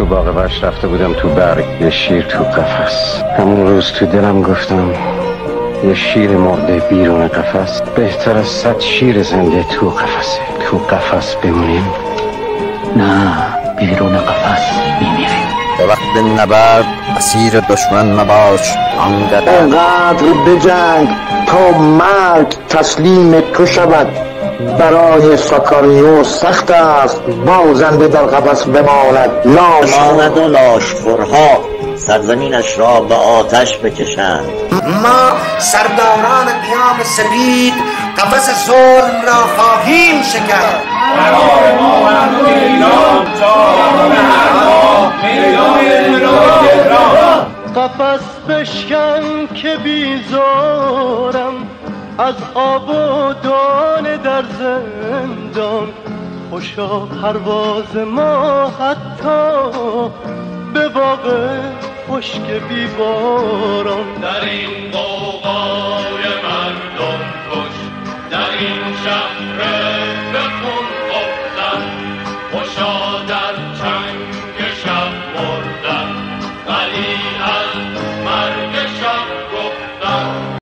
امروز تو باغ وحش رفته بودم تو برگ، یه شیر تو قفس. همون روز تو دلم گفتم یه شیر مرده بیرون قفس بهتر از 100 شیر زنده تو قفسه. تو قفس بمونیم؟ نه، بیرون قفس میمیریم. به وقت نبرد اسیر دشمن مباش، آنقدر بجنگ تا مرگ تسلیم تو شود. برای ساکاریو سخت است بازنده در قفس بماند. بماند و لاشخورها سرزمینش را به آتش بکشند. ما سرداران پیام سپید قفس ظلم را خواهیم شکست. قرار ما و اردوی ایران چاران هرها میدان منای تهران. قفس بشکن که بیزارم از آب و دانه در زندان. خوشا پرواز ما حتی به باغ خشک بیباران. در این